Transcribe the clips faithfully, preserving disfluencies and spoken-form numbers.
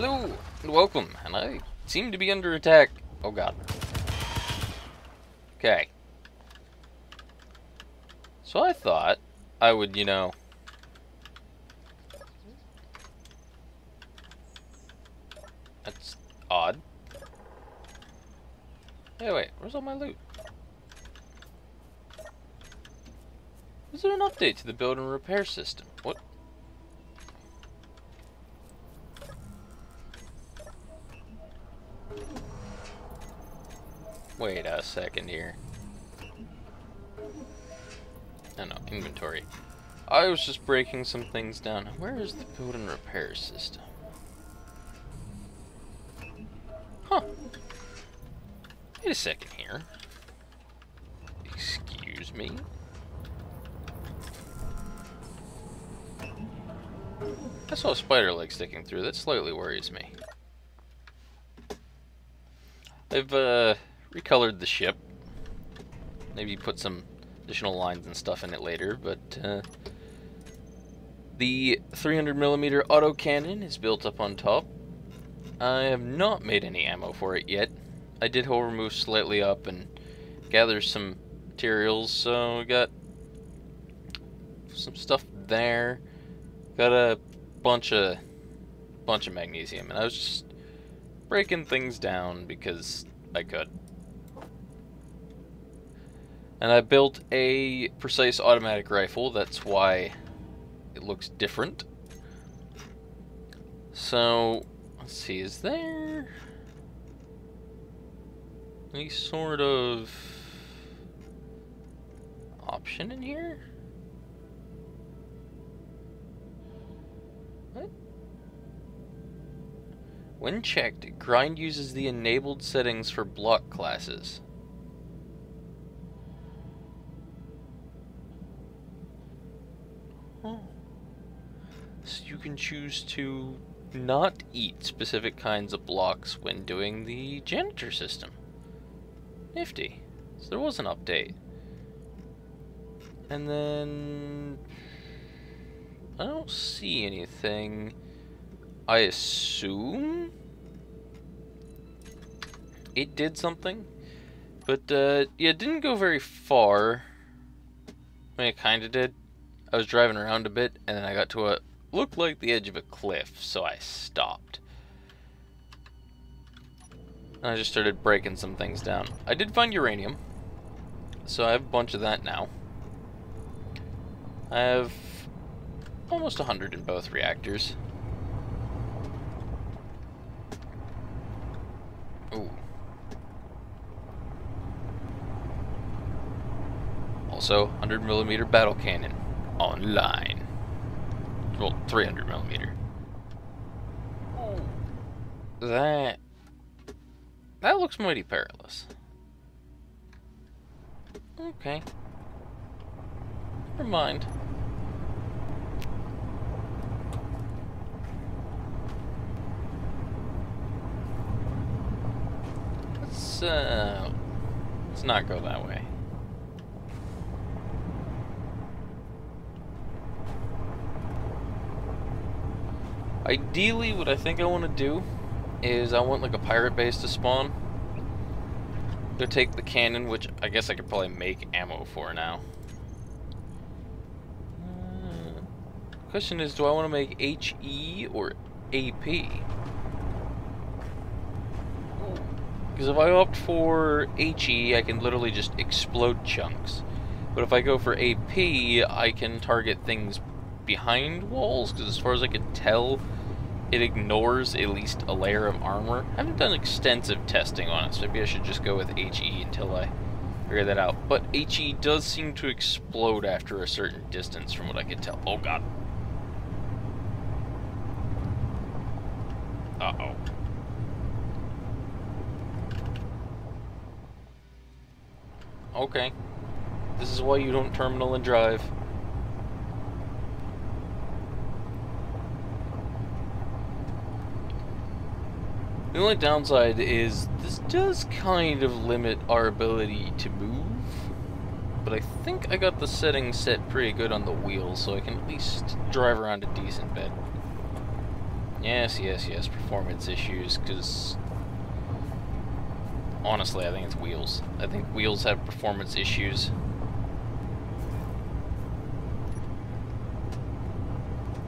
Hello and welcome, and I seem to be under attack. Oh god. Okay. So I thought I would, you know... That's odd. Hey, wait, where's all my loot? Is there an update to the build and repair system? What? Wait a second here. No, no, inventory. I was just breaking some things down. Where is the build and repair system? Huh. Wait a second here. Excuse me. I saw a spider leg sticking through. That slightly worries me. I've uh, recolored the ship. Maybe put some additional lines and stuff in it later, but uh, the three hundred millimeter autocannon is built up on top. I have not made any ammo for it yet. I did however move slightly up and gather some materials, so I got some stuff there. Got a bunch of bunch of magnesium, and I was just breaking things down because I could. And I built a precise automatic rifle, that's why it looks different. So let's see, is there any sort of option in here? What? When checked, grind uses the enabled settings for block classes. Huh. So you can choose to not eat specific kinds of blocks when doing the janitor system. Nifty. So there was an update. And then... I don't see anything, I assume it did something, but uh, yeah, it didn't go very far. I mean, it kind of did. I was driving around a bit, and then I got to what looked like the edge of a cliff, so I stopped. And I just started breaking some things down. I did find uranium, so I have a bunch of that now. I have... almost one hundred in both reactors. Ooh. Also, one hundred millimeter battle cannon online. Well, three hundred millimeter. Oh. That... that looks mighty perilous. Okay. Never mind. Uh, let's not go that way. Ideally, what I think I want to do is I want like a pirate base to spawn. Go take the cannon, which I guess I could probably make ammo for now. Uh, question is, do I want to make H E or A P? Because if I opt for H E, I can literally just explode chunks. But if I go for A P, I can target things behind walls, because as far as I can tell, it ignores at least a layer of armor. I haven't done extensive testing on it, so maybe I should just go with H E until I figure that out. But H E does seem to explode after a certain distance from what I can tell. Oh god. Uh-oh. Okay. This is why you don't terminal and drive. The only downside is this does kind of limit our ability to move, but I think I got the settings set pretty good on the wheel, so I can at least drive around a decent bit. Yes, yes, yes, performance issues, because honestly, I think it's wheels. I think wheels have performance issues.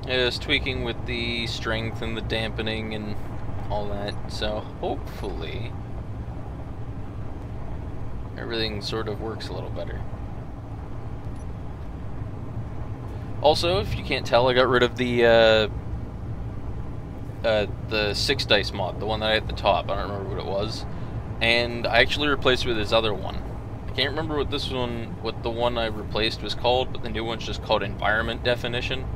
It was tweaking with the strength and the dampening and all that, so hopefully everything sort of works a little better. Also, if you can't tell, I got rid of the uh, uh, the six dice mod, the one that I had at the top. I don't remember what it was, and I actually replaced it with this other one. I can't remember what this one, what the one I replaced was called, but the new one's just called Environment Definition.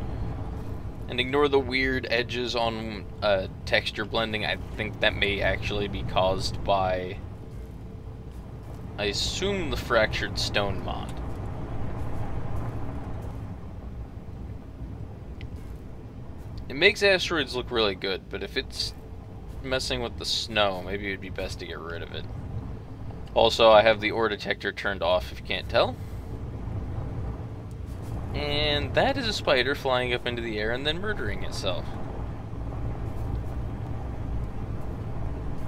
And ignore the weird edges on uh, texture blending. I think that may actually be caused by, I assume, the Fractured Stone mod. It makes asteroids look really good, but if it's messing with the snow, maybe it would be best to get rid of it. Also, I have the ore detector turned off, if you can't tell. And that is a spider flying up into the air and then murdering itself.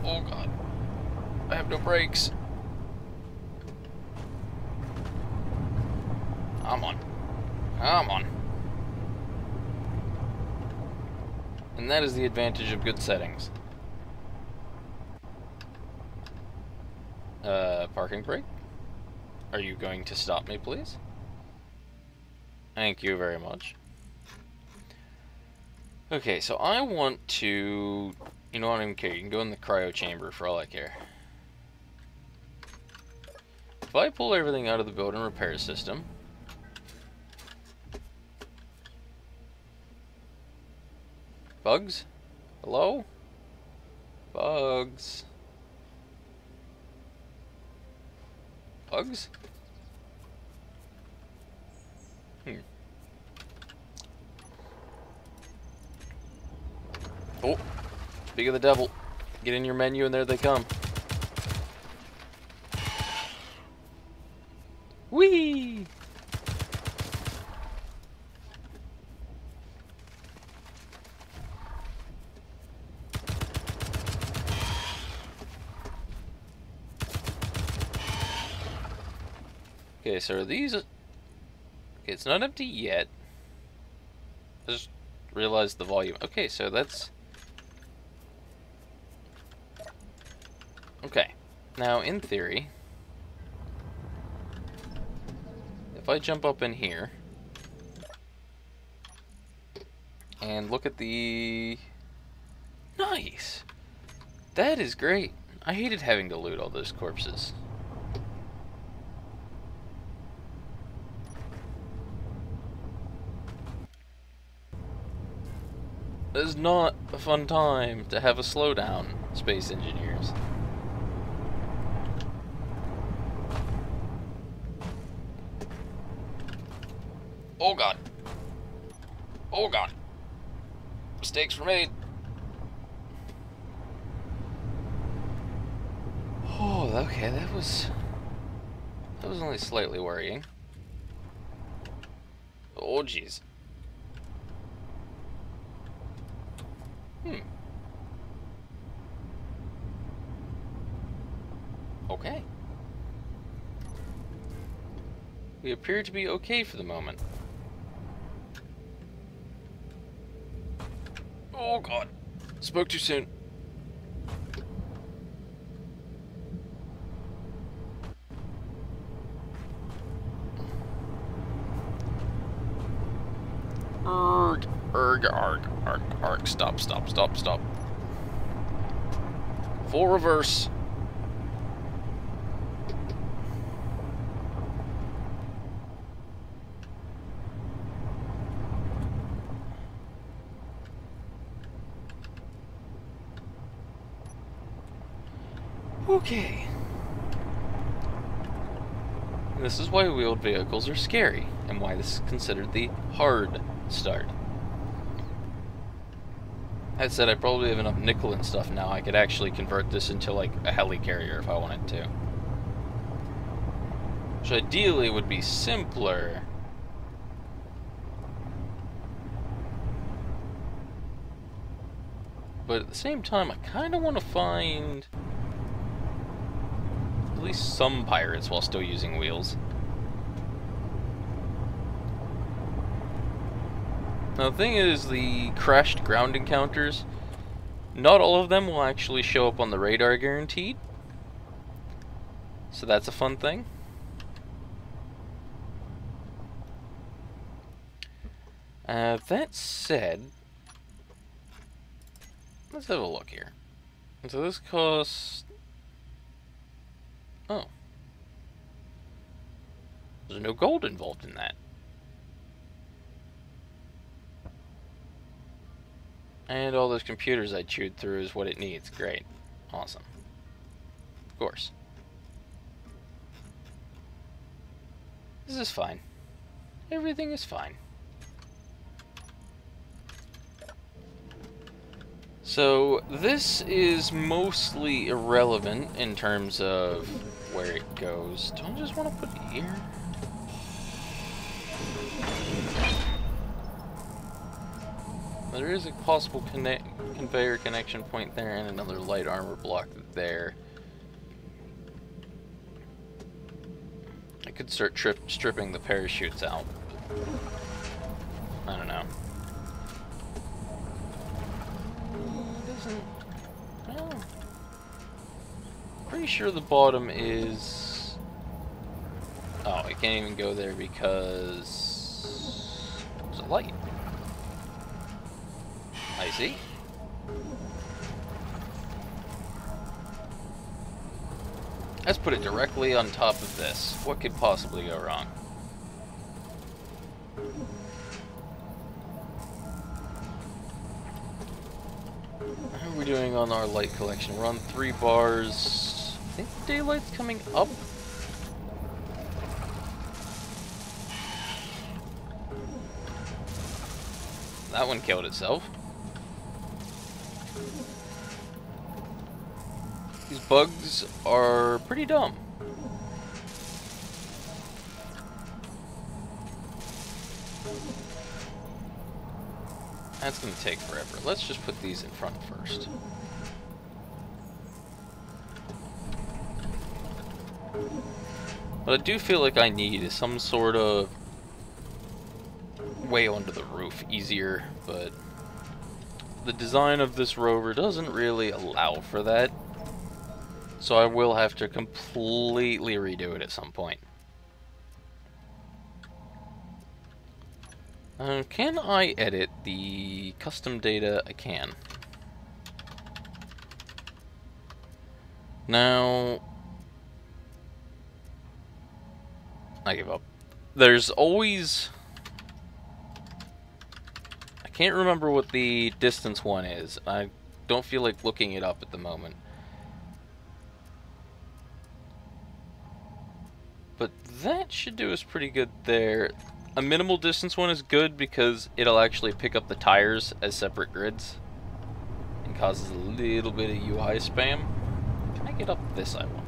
Oh god. I have no brakes. Come on. Come on. And that is the advantage of good settings. Uh, parking brake? Are you going to stop me, please? Thank you very much. Okay, so I want to... You know what, I don't even care. You can go in the cryo chamber for all I care. If I pull everything out of the build and repair system... Bugs? Hello? Bugs? Bugs? Hmm. Oh, speak of the devil. Get in your menu and there they come. Whee! Okay, so are these... It's not empty yet. I just realized the volume. Okay, so that's... Okay. Now, in theory... If I jump up in here... And look at the... Nice! That is great. I hated having to loot all those corpses. It's not a fun time to have a slowdown, Space Engineers. Oh god. Oh god. Mistakes were made. Oh, okay, that was... That was only slightly worrying. Oh, jeez. Hmm. Okay. We appear to be okay for the moment. Oh god. Spoke too soon. Erg, erg, arg. Arc, arc, stop, stop, stop, stop. Full reverse. Okay. This is why wheeled vehicles are scary, and why this is considered the hard start. That said, I probably have enough nickel and stuff now. I could actually convert this into, like, a helicarrier if I wanted to. Which ideally would be simpler. but at the same time, I kind of want to find at least some pirates while still using wheels. Now the thing is, the crashed ground encounters, not all of them will actually show up on the radar guaranteed. So that's a fun thing. Uh, that said, let's have a look here. So this costs... oh. There's no gold involved in that. And all those computers I chewed through is what it needs. Great. Awesome. Of course. This is fine. Everything is fine. So this is mostly irrelevant in terms of where it goes. Do I just want to put it here? There is a possible connect conveyor connection point there and another light armor block there. I could start trip stripping the parachutes out. I don't know. No. Pretty sure the bottom is... oh, I can't even go there because there's a light. I see. Let's put it directly on top of this. What could possibly go wrong? How are we doing on our light collection? We're on three bars. I think the daylight's coming up. That one killed itself. These bugs are pretty dumb. That's going to take forever. Let's just put these in front first. What I do feel like I need is some sort of way onto the roof. Easier, but the design of this rover doesn't really allow for that. So I will have to completely redo it at some point. Uh, can I edit the custom data? I can. Now, I give up. There's always... I can't remember what the distance one is. I don't feel like looking it up at the moment. But that should do us pretty good there. A minimal distance one is good because it'll actually pick up the tires as separate grids and causes a little bit of U I spam. Can I get up this, I wonder?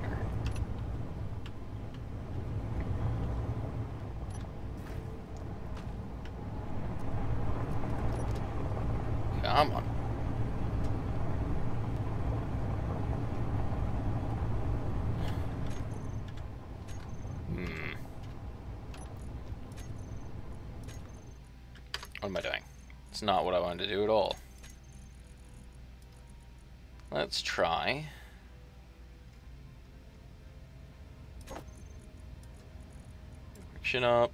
Come on. What am I doing? It's not what I wanted to do at all. Let's try. Direction up.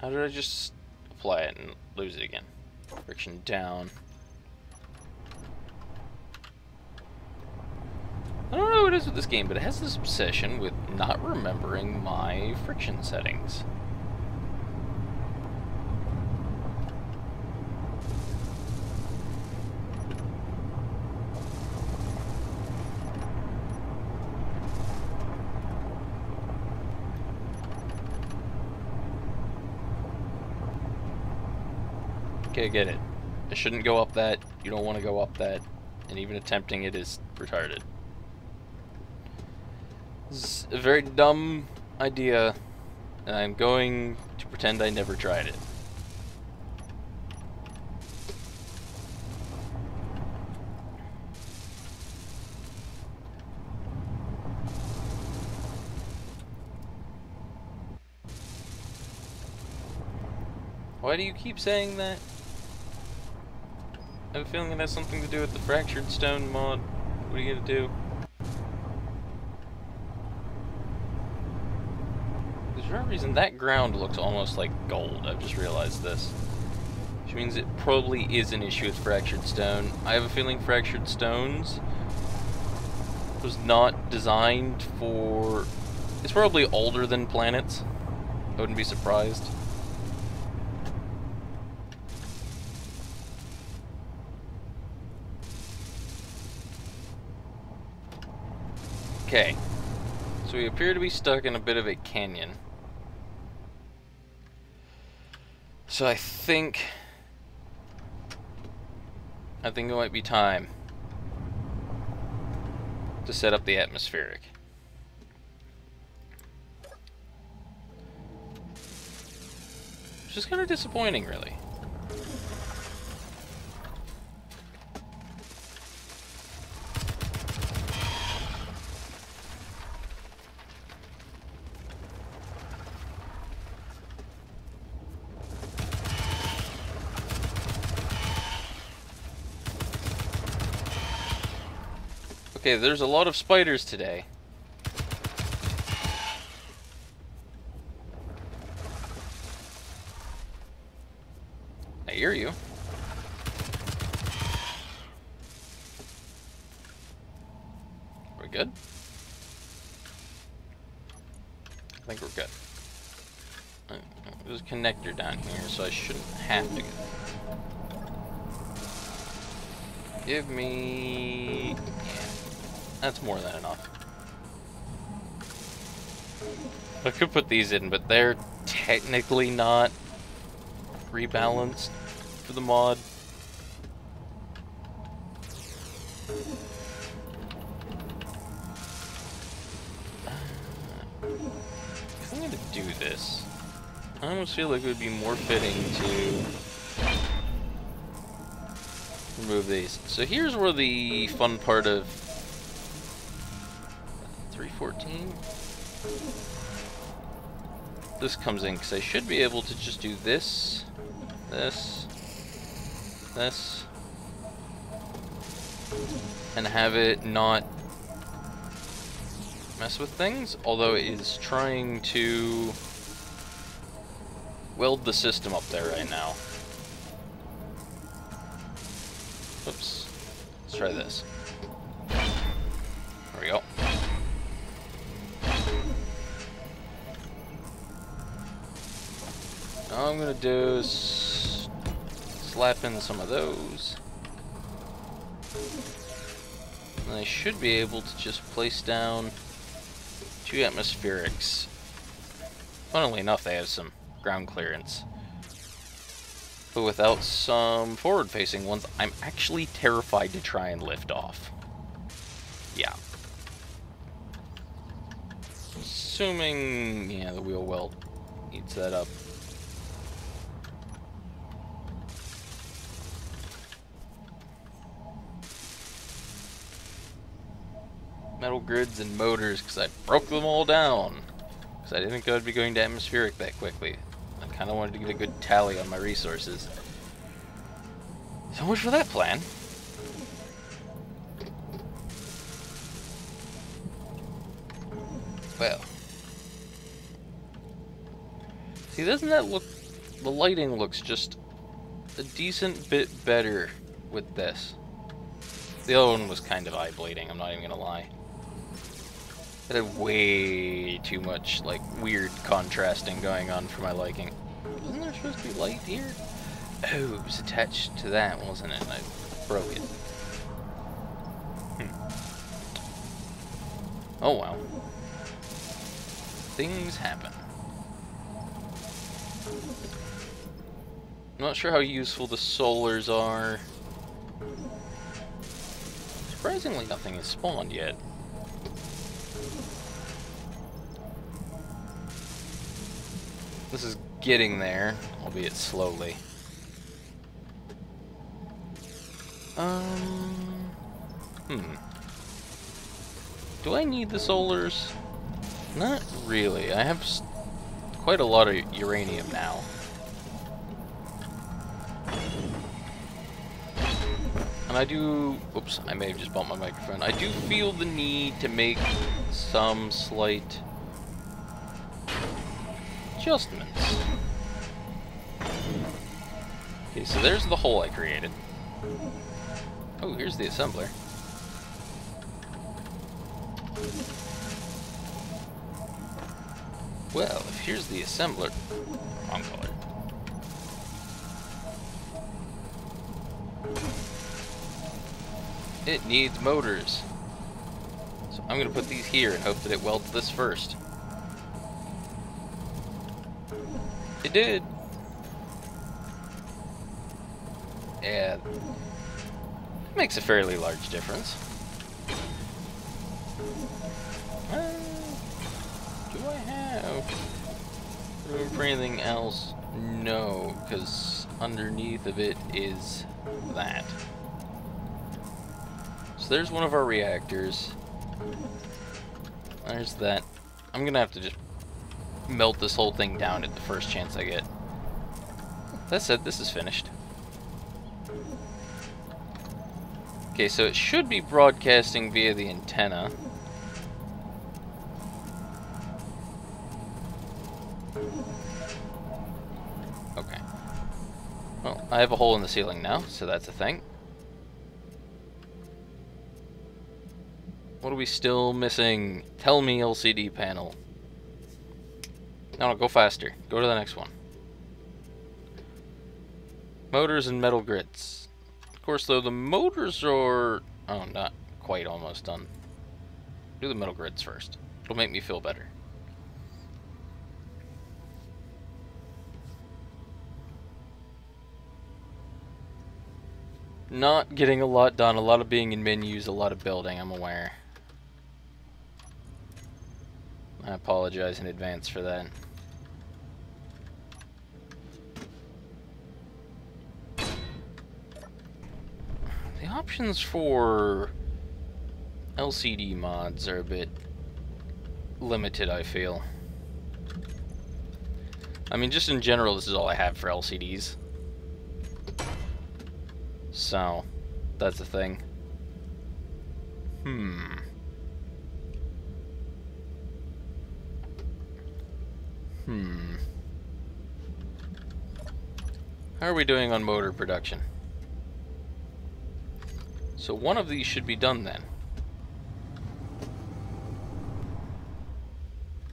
How did I just apply it and lose it again? Direction down. I don't know what it is with this game, but it has this obsession with not remembering my friction settings. Okay, I get it. I shouldn't go up that, you don't want to go up that, and even attempting it is retarded. It's a very dumb idea, and I'm going to pretend I never tried it. Why do you keep saying that? I have a feeling it has something to do with the Fractured Stone mod. What are you gonna do? For some reason, that ground looks almost like gold. I've just realized this. Which means it probably is an issue with Fractured Stone. I have a feeling Fractured Stones was not designed for... It's probably older than planets. I wouldn't be surprised. Okay. So we appear to be stuck in a bit of a canyon. So I think, I think it might be time to set up the atmospheric. Which is kind of disappointing, really. Okay, there's a lot of spiders today. I hear you. We're good? I think we're good. There's a connector down here, so I shouldn't have to go. Give me... That's more than enough. I could put these in, but they're technically not rebalanced for the mod. I'm gonna do this. I almost feel like it would be more fitting to remove these. So here's where the fun part of three fourteen. This comes in because I should be able to just do this, this, this, and have it not mess with things, although it is trying to weld the system up there right now. Oops. Let's try this. There we go. All I'm gonna do is slap in some of those. And I should be able to just place down two atmospherics. Funnily enough, they have some ground clearance. But without some forward-facing ones, I'm actually terrified to try and lift off. Yeah. Assuming, yeah, the wheel well eats that up. Metal grids and motors, because I broke them all down. Because I didn't think I would be going to atmospheric that quickly. I kind of wanted to get a good tally on my resources. So much for that plan. Well. See, doesn't that look... The lighting looks just a decent bit better with this. The other one was kind of eye bleeding, I'm not even going to lie. It had way too much, like, weird contrasting going on for my liking. Wasn't there supposed to be light here? Oh, it was attached to that, wasn't it? And I broke it. Hmm. Oh, well. Things happen. I'm not sure how useful the solars are. Surprisingly, nothing has spawned yet. This is getting there, albeit slowly. Um, hmm. Do I need the solars? Not really. I have quite a lot of uranium now. And I do, oops, I may have just bumped my microphone. I do feel the need to make some slight adjustments. Okay, so there's the hole I created. Oh, here's the assembler. Well, if here's the assembler, wrong color. It needs motors. So I'm gonna put these here and hope that it welds this first. It did. Yeah. That makes a fairly large difference. Uh, do I have room for anything else? No, because underneath of it is that. So there's one of our reactors. There's that. I'm gonna have to just melt this whole thing down at the first chance I get. That said, this is finished. Okay, so it should be broadcasting via the antenna. Okay. Well, I have a hole in the ceiling now, so that's a thing. What are we still missing? Tell me, L C D panel. No, no, go faster. Go to the next one. Motors and metal grits. Of course, though, the motors are... Oh, not quite almost done. Do the metal grits first. It'll make me feel better. Not getting a lot done. A lot of being in menus, a lot of building, I'm aware. I apologize in advance for that. The options for L C D mods are a bit limited, I feel. I mean, just in general, this is all I have for L C Ds. So, that's the thing. Hmm. Hmm. How are we doing on motor production? So one of these should be done then.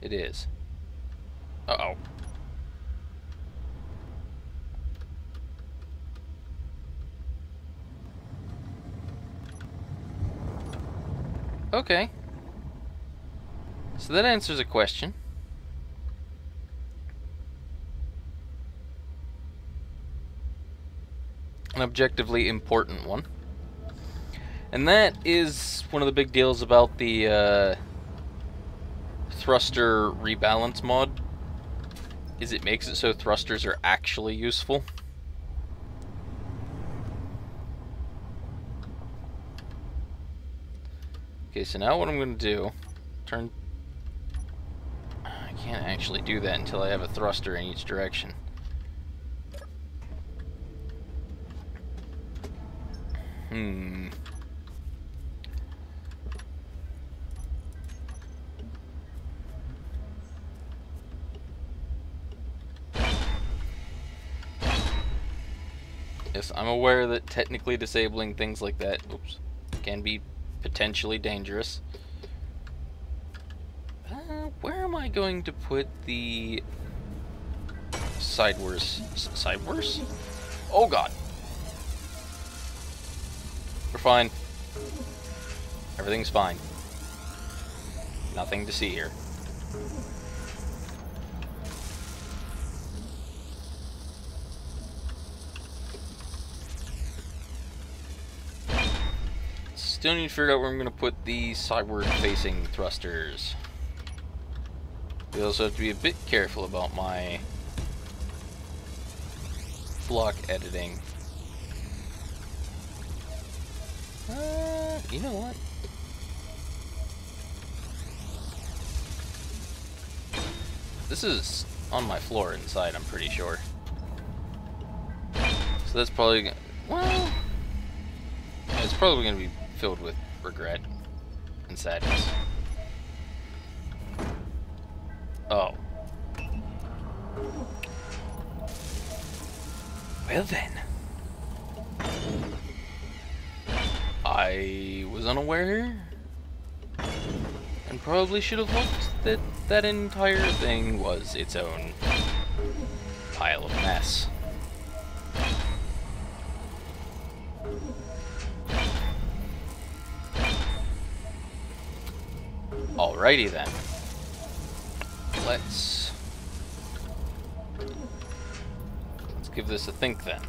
It is. Uh-oh. Okay. So that answers a question. An objectively important one. And that is one of the big deals about the uh, thruster rebalance mod, is it makes it so thrusters are actually useful. Okay, so now what I'm going to do, turn... I can't actually do that until I have a thruster in each direction. Hmm. Yes, I'm aware that technically disabling things like that, oops, can be potentially dangerous. Uh, where am I going to put the sideways? Sideways? Oh god. We're fine. Everything's fine. Nothing to see here. Still need to figure out where I'm going to put the sideward-facing thrusters. We also have to be a bit careful about my block editing. Uh, you know what? This is on my floor inside, I'm pretty sure. So that's probably gonna... Well... probably going to be filled with regret and sadness. Oh. Well then. I was unaware and probably should have looked that that entire thing was its own pile of mess. Alrighty then. Let's let's give this a think then.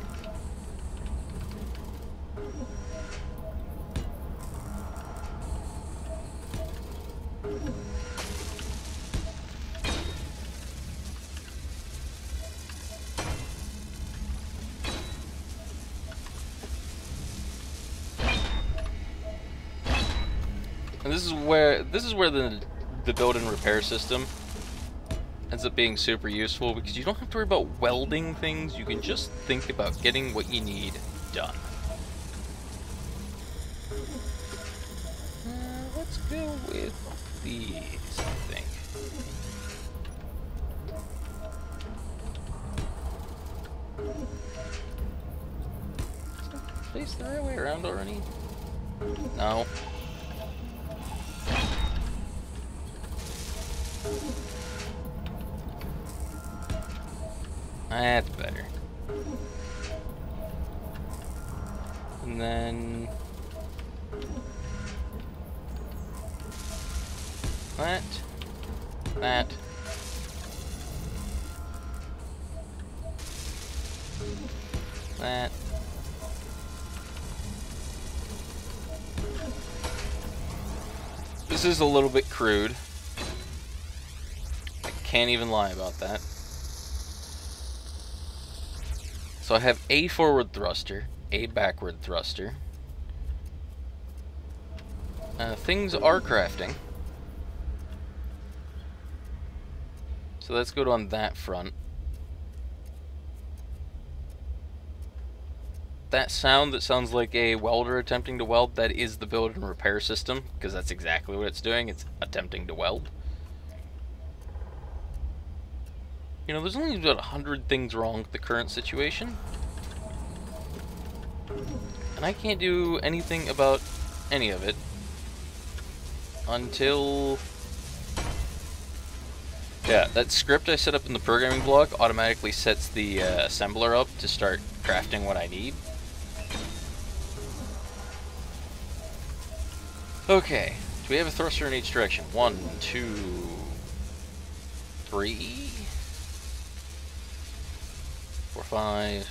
And this is where this is where the the build and repair system ends up being super useful, because you don't have to worry about welding things. You can just think about getting what you need done. Uh, let's go with these, I think. Is that face the right way around already? No. That's better. And then that, that, that. This is a little bit crude. I can't even lie about that. So I have a forward thruster, a backward thruster. Uh, things are crafting. So that's good on that front. That sound that sounds like a welder attempting to weld, that is the build and repair system, because that's exactly what it's doing. It's attempting to weld. You know, there's only about a hundred things wrong with the current situation. And I can't do anything about any of it until... yeah, that script I set up in the programming block automatically sets the uh, assembler up to start crafting what I need. Okay, do we have a thruster in each direction? One, two, three... five.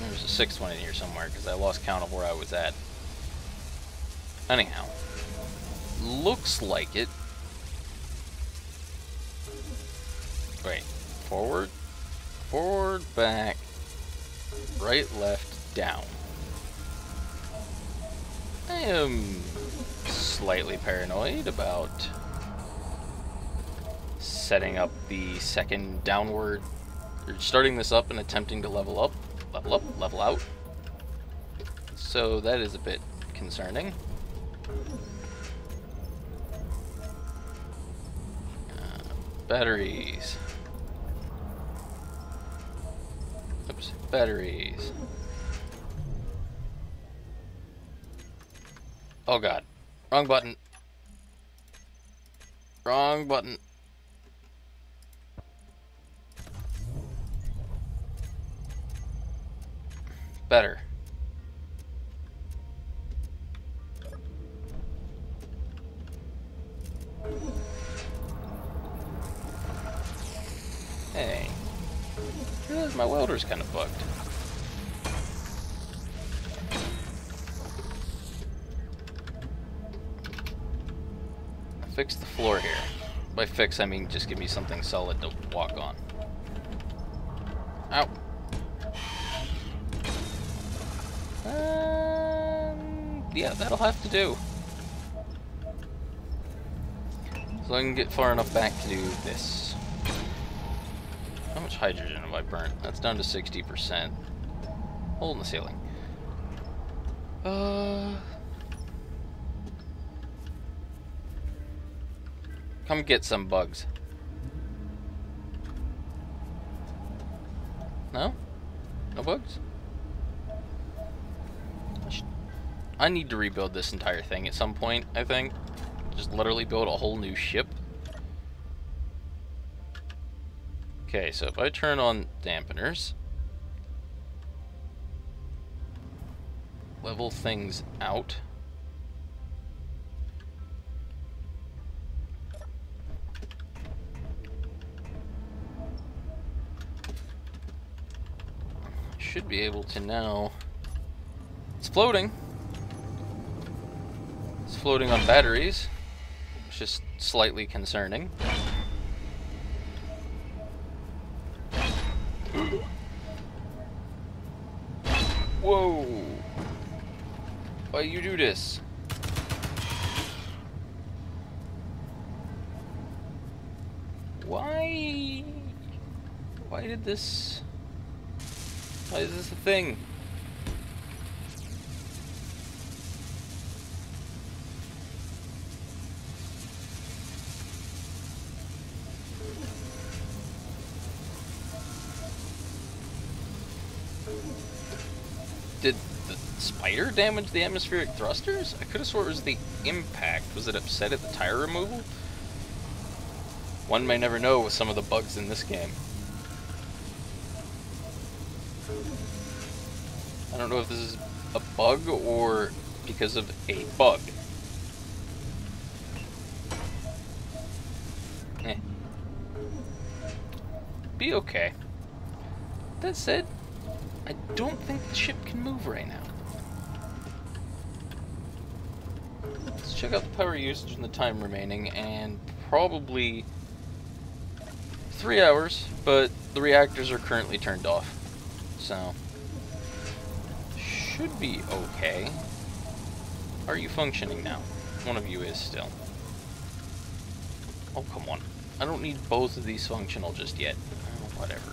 There's a sixth one in here somewhere because I lost count of where I was at. Anyhow, looks like it. Wait, forward, forward, back, right, left, down. I am slightly paranoid about setting up the second downward, or starting this up and attempting to level up, level up, level out. So that is a bit concerning. Uh, batteries. Oops, batteries. Oh god, wrong button. Wrong button. Better. Hey. I realize my welder's kind of bugged. I fixed the floor here. By fix, I mean just give me something solid to walk on. Ow. Um, yeah, that'll have to do. So I can get far enough back to do this. How much hydrogen have I burnt? That's down to sixty percent. Hole in the ceiling. Uh, come get some bugs. No? No bugs? I, should, I need to rebuild this entire thing at some point, I think. Just literally build a whole new ship. Okay, so if I turn on dampeners, level things out. Should be able to now. It's floating. It's floating on batteries, which is slightly concerning. Whoa! Why you do this? Why? Why did this? Why is this a thing? Did the spider damage the atmospheric thrusters? I could have swore it was the impact. Was it upset at the tire removal? One may never know with some of the bugs in this game. I don't know if this is a bug or because of a bug. Eh. Be okay. That said, I don't think the ship can move right now. Let's check out the power usage and the time remaining, and probably three hours, but the reactors are currently turned off. So, should be okay. Are you functioning now? One of you is still. Oh, come on. I don't need both of these functional just yet. Oh, whatever.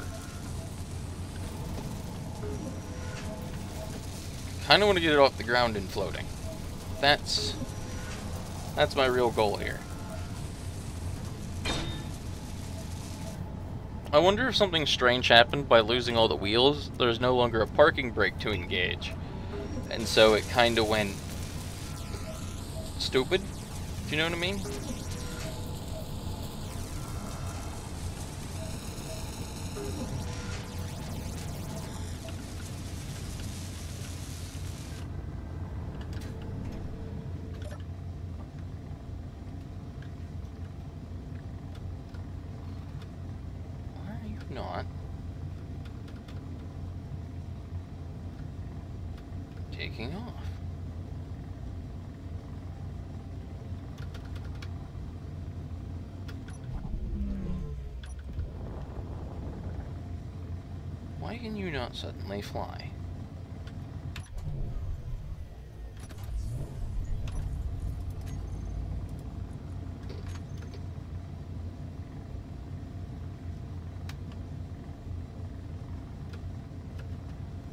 Kinda wanna get it off the ground and floating. That's... that's my real goal here. I wonder if something strange happened by losing all the wheels. There's no longer a parking brake to engage. And so it kind of went stupid, if you know what I mean? Not. Taking off. Why can you not suddenly fly?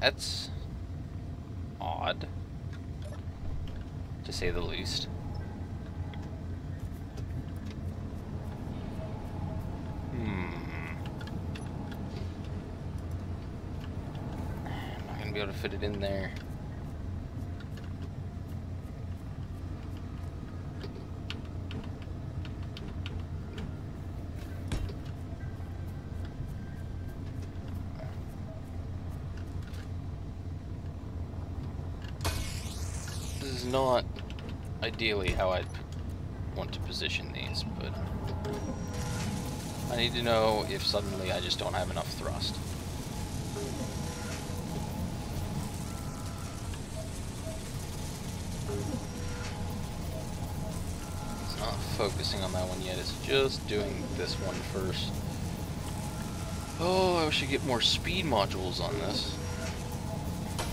That's odd, to say the least. Hmm. I'm not gonna be able to fit it in there. Not ideally how I'd want to position these, but I need to know if suddenly I just don't have enough thrust. It's not focusing on that one yet, it's just doing this one first. Oh, I wish I could get more speed modules on this.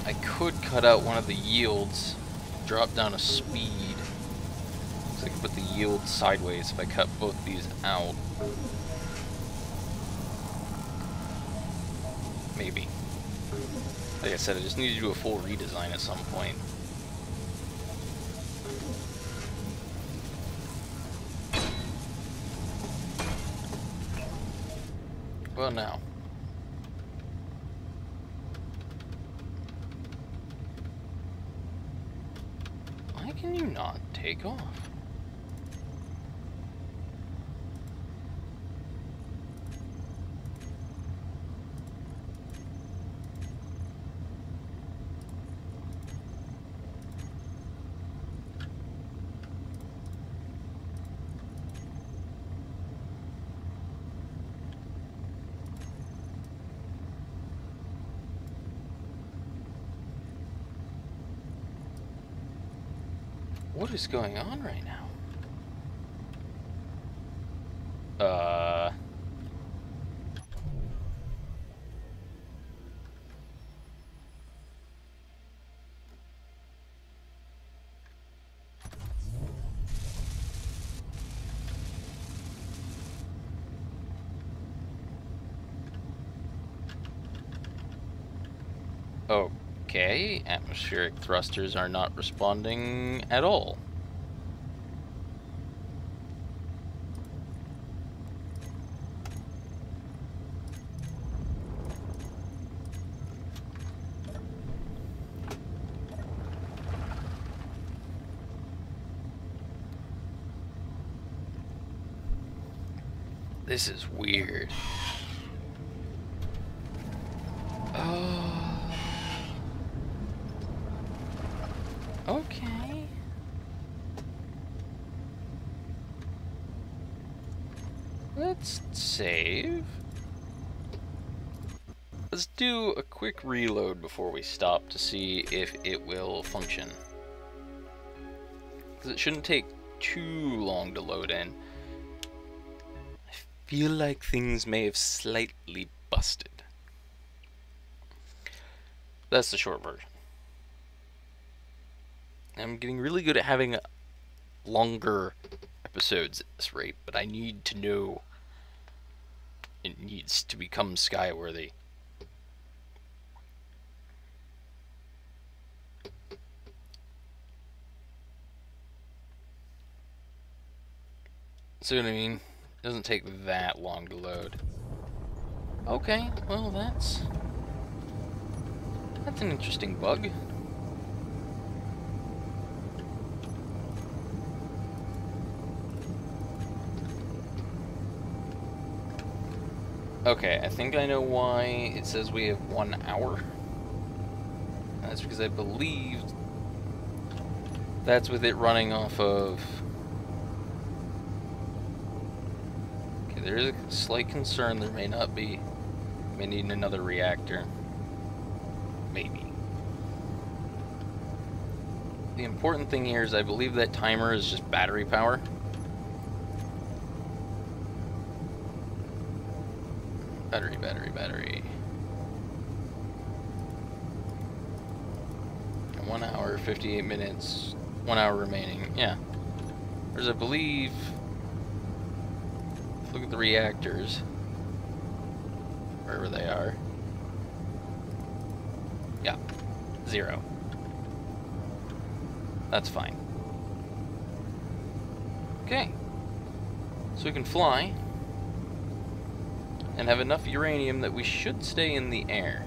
I could cut out one of the yields. Drop down a speed. So I can put the yield sideways if I cut both these out. Maybe. Like I said, I just need to do a full redesign at some point. Well, now. Why can you not take off? What is going on right now? Uh. Oh. Okay, atmospheric thrusters are not responding at all. This is weird. Save. Let's do a quick reload before we stop to see if it will function. Because it shouldn't take too long to load in. I feel like things may have slightly busted. That's the short version. I'm getting really good at having longer episodes at this rate, but I need to know. It needs to become skyworthy. See what I mean? It doesn't take that long to load. Okay, well that's... That's an interesting bug. Okay, I think I know why it says we have one hour. That's because I believe that's with it running off of... Okay, there is a slight concern there may not be. May need another reactor. Maybe. The important thing here is I believe that timer is just battery power. Battery, battery, battery. And one hour, fifty-eight minutes, one hour remaining. Yeah. There's, I believe. Let's look at the reactors. Wherever they are. Yeah. Zero. That's fine. Okay. So we can fly. And have enough uranium that we should stay in the air.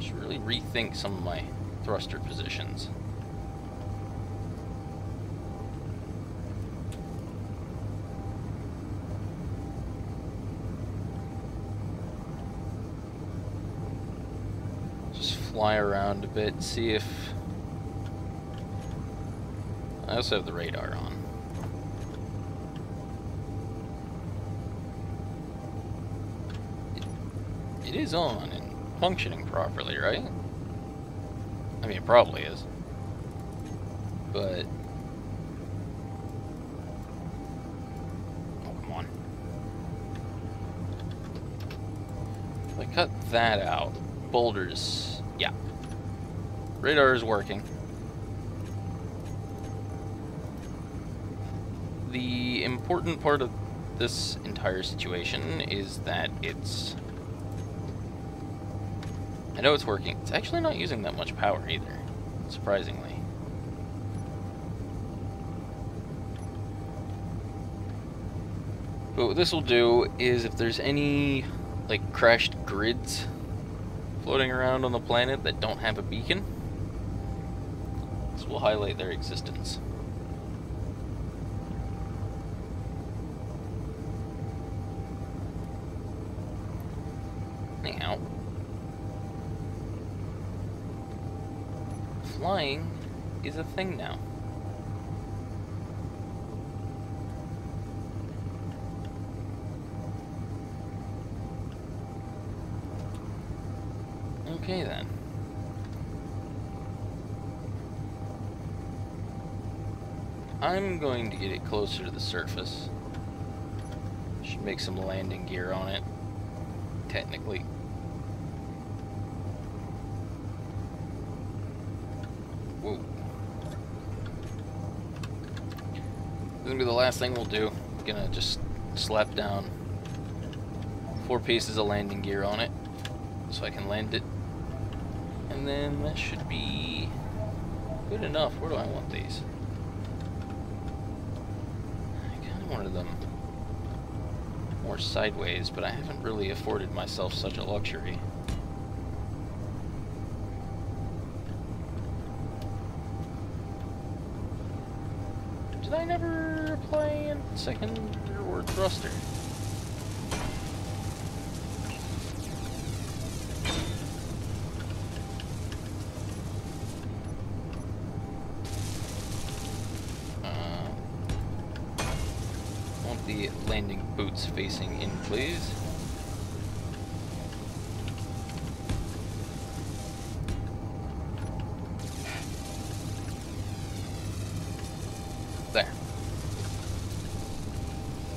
Should really rethink some of my thruster positions. Just fly around a bit, see if... I also have the radar on. It is on and functioning properly, right? I mean, it probably is. But... Oh, come on. If I cut that out, boulders... Yeah. Radar is working. The important part of this entire situation is that it's... I know it's working. It's actually not using that much power either, surprisingly. But what this will do is if there's any like crashed grids floating around on the planet that don't have a beacon, this will highlight their existence. Now, flying is a thing now. Okay then. I'm going to get it closer to the surface. Should make some landing gear on it, technically. Whoa. This is gonna be the last thing we'll do. I'm gonna just slap down four pieces of landing gear on it so I can land it. And then that should be good enough. Where do I want these? I kind of wanted them more sideways, but I haven't really afforded myself such a luxury. Did I never apply a second rearward thruster? The landing boots facing in, please. There.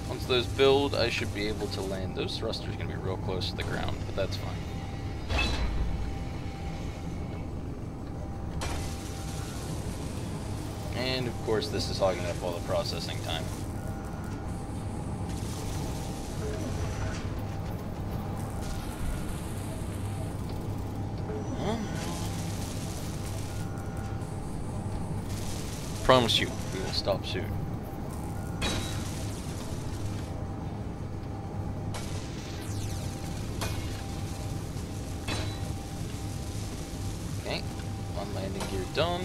Once those build, I should be able to land. Those thrusters are going to be real close to the ground, but that's fine. And, of course, this is hogging up all the processing time. I promise you, we will stop soon. Okay, one landing gear done.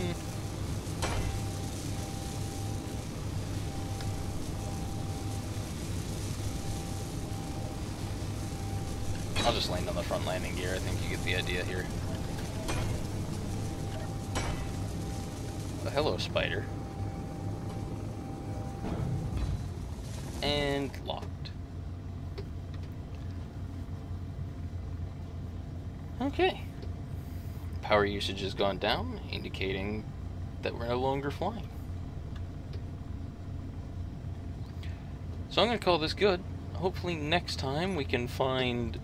I'll just land on the front landing gear, I think you get the idea here. Hello, spider. And locked. Okay. Power usage has gone down, indicating that we're no longer flying. So I'm going to call this good. Hopefully next time we can find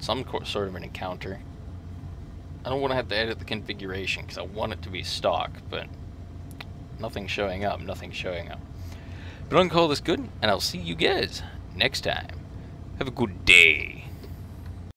some sort of an encounter. I don't want to have to edit the configuration because I want it to be stock, but nothing showing up, nothing showing up. But I'm going to call this good, and I'll see you guys next time. Have a good day.